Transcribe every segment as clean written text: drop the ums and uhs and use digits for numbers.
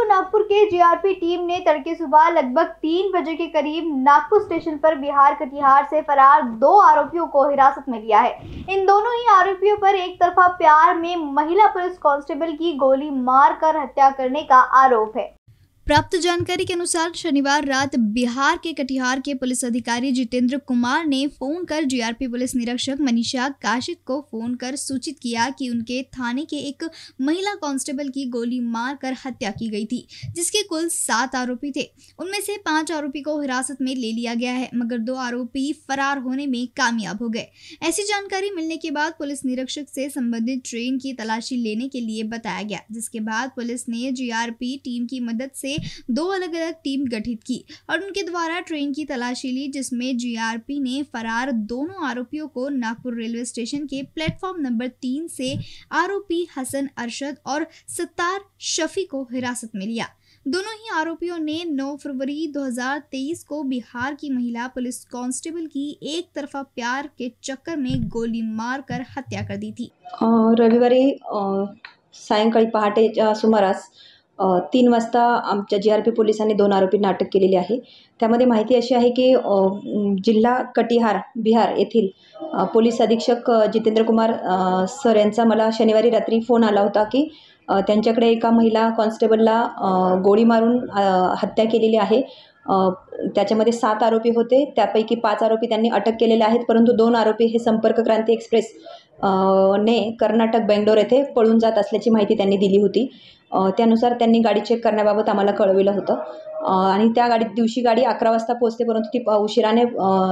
को नागपुर के GRP team ने तड़के सुबह लगभग 3 बजे के करीब नागपुर स्टेशन पर बिहार कटिहार से फरार 2 आरोपियों को हिरासत में लिया है। इन दोनों ही आरोपियों पर एक तरफा प्यार में महिला पुलिस कांस्टेबल की गोली मारकर हत्या करने का आरोप है। प्राप्त जानकारी के अनुसार शनिवार रात बिहार के कटिहार के पुलिस अधिकारी जितेंद्र कुमार ने फोन कर जीआरपी पुलिस निरीक्षक मनीषा काशित को फोन कर सूचित किया कि उनके थाने के एक महिला कांस्टेबल की गोली मारकर हत्या की गई थी, जिसके कुल 7 आरोपी थे। उनमें से 5 आरोपी को हिरासत में ले लिया गया है, मगर 2 आरोपी फरार होने में कामयाब हो गए। ऐसी जानकारी मिलने के बाद पुलिस निरीक्षक से संबंधित ट्रेन की तलाशी लेने के लिए बताया गया, जिसके बाद पुलिस ने जीआरपी टीम की मदद से 2 अलग अलग टीम गठित की और उनके द्वारा ट्रेन की तलाशी ली, जिसमें जीआरपी ने फरार दोनों आरोपियों को नागपुर रेलवे स्टेशन के प्लेटफॉर्म नंबर 3 से आरोपी हसन अरशद और सत्तार शफी को हिरासत में लिया। दोनों ही आरोपियों ने 9 फरवरी 2023 को बिहार की महिला पुलिस कांस्टेबल की एक तरफा प्यार के चक्कर में गोली मारकर हत्या कर दी थी। रविवारी सायंकाळी पहाटेच्या सुमारास 3 वाजता आमच्या जीआरपी पोलिसांनी 2 आरोपींना अटक केलेली आहे। त्यामध्ये माहिती अशी आहे की जिल्हा कटिहार बिहार येथील पोलीस अधीक्षक जितेंद्र कुमार सर यांचा मला शनिवारी रात्री फोन आला होता की त्यांच्याकडे एका महिला कॉन्स्टेबलला गोळी मारून हत्या केलेली आहे। त्याच्यामध्ये 7 आरोपी होते, त्यापैकी 5 आरोपी त्यांनी अटक केलेले आहेत, परंतु 2 आरोपी हे संपर्क क्रांति एक्सप्रेस ने कर्नाटक बेंगलोर येथे पळून जात असल्याची माहिती त्यांनी दिली होती। त्यानुसार त्यांनी गाडी चेक करण्याबाबत आम्हाला कळविलं होतं आणि त्या दिवशी गाडी 11 वाजता पोहोचते, परंतु ती उशिराने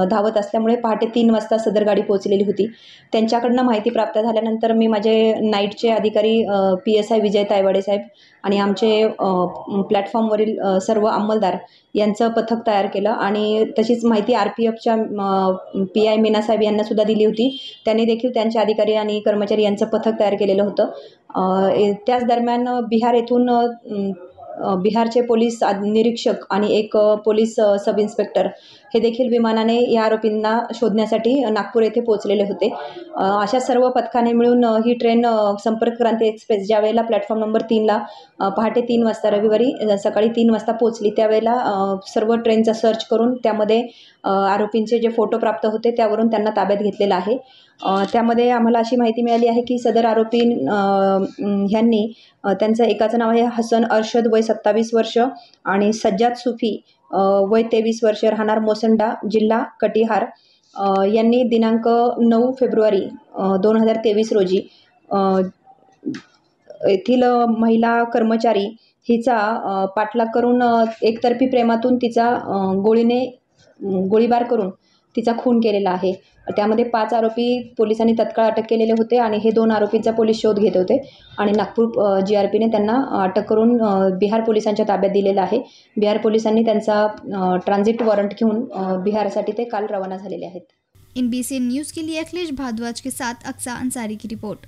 धावत असल्यामुळे पहाटे 3 वाजता सदर गाडी पोहोचलेली होती। त्यांच्याकडनं माहिती प्राप्त झाल्यानंतर मी माझे नाईटचे अधिकारी PSI विजय तायवडे साहेब आणि आमचे प्लॅटफॉर्मवरील सर्व अंमलदार यांचं पथक तयार केलं आणि तशीच माहिती RPFच्या PI मीना साहेब यांना सुद्धा दिली होती। त्यांनी देखील त्यांच्या अधिकारी आणि कर्मचारी यांचं पथक तयार केलेलं होतं। त्याच दरम्यान बिहार येथून बिहारचे पोलीस निरीक्षक आणि एक पोलीस सब इन्स्पेक्टर हे देखील विमानाने या आरोपींना शोधण्यासाठी नागपूर येथे पोहोचलेले होते। अशा सर्व पथकाने मिळून ही ट्रेन संपर्क क्रांति एक्सप्रेस ज्या वेळेला प्लॅटफॉर्म नंबर 3ला पहाटे 3 वाजता रविवारी सकाळी 3 वाजता पोहोचली, त्यावेळेला सर्व ट्रेनचा सर्च करून त्यामध्ये आरोपींचे जे फोटो प्राप्त होते त्यावरून त्यांना ताब्यात घेतलेलं आहे। त्यामध्ये आम्हाला अशी माहिती मिळाली आहे की सदर आरोपी ह्यांनी त्यांचं एकाचं नाव आहे हसन अरशद वय 27 वर्ष आणि सज्जाद सुफी वय 23 वर्ष राहणार मोसंडा जिल्हा कटिहार यांनी दिनांक 9 फेब्रुवारी 2023 रोजी येथील महिला कर्मचारी हिचा पाठलाग करून एकतर्फी प्रेमातून तिचा गोळीबार करून तिचा खून केलेला आहे। त्यामध्ये 5 आरोपी पोलिसांनी तत्काळ अटक केलेले होते आणि हे 2 आरोपींचा पोलीस शोध घेत होते आणि नागपूर जीआरपीने त्यांना अटक करून बिहार पोलिसांच्या ताब्यात दिलेला आहे। बिहार पोलिसांनी त्यांचा ट्रान्झिट वॉरंट घेऊन बिहारसाठी ते काल रवाना झालेले आहेत। NBC न्यूज़ के लिए अखिलेश भारद्वाज के साथ अक्सा अंसारी की रिपोर्ट।